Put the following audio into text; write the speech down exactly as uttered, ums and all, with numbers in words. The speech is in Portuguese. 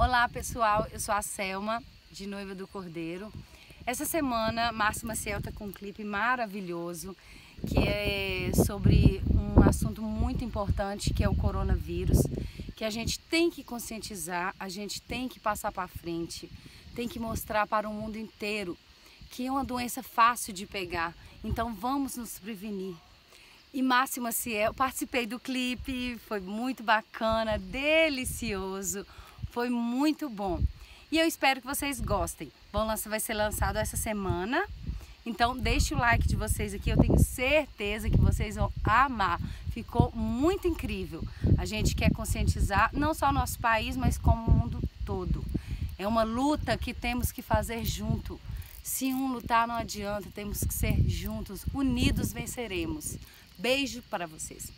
Olá pessoal, eu sou a Selma, de Noiva do Cordeiro. Essa semana, Márcio Maciel está com um clipe maravilhoso, que é sobre um assunto muito importante, que é o coronavírus, que a gente tem que conscientizar, a gente tem que passar para frente, tem que mostrar para o mundo inteiro que é uma doença fácil de pegar, então vamos nos prevenir. E Márcio Maciel, participei do clipe, foi muito bacana, delicioso, foi muito bom. E eu espero que vocês gostem. Bom, vai ser lançado essa semana, então deixe o like de vocês aqui, eu tenho certeza que vocês vão amar. Ficou muito incrível. A gente quer conscientizar não só o nosso país, mas como o mundo todo. É uma luta que temos que fazer junto. Se um lutar não adianta, temos que ser juntos, unidos venceremos. Beijo para vocês.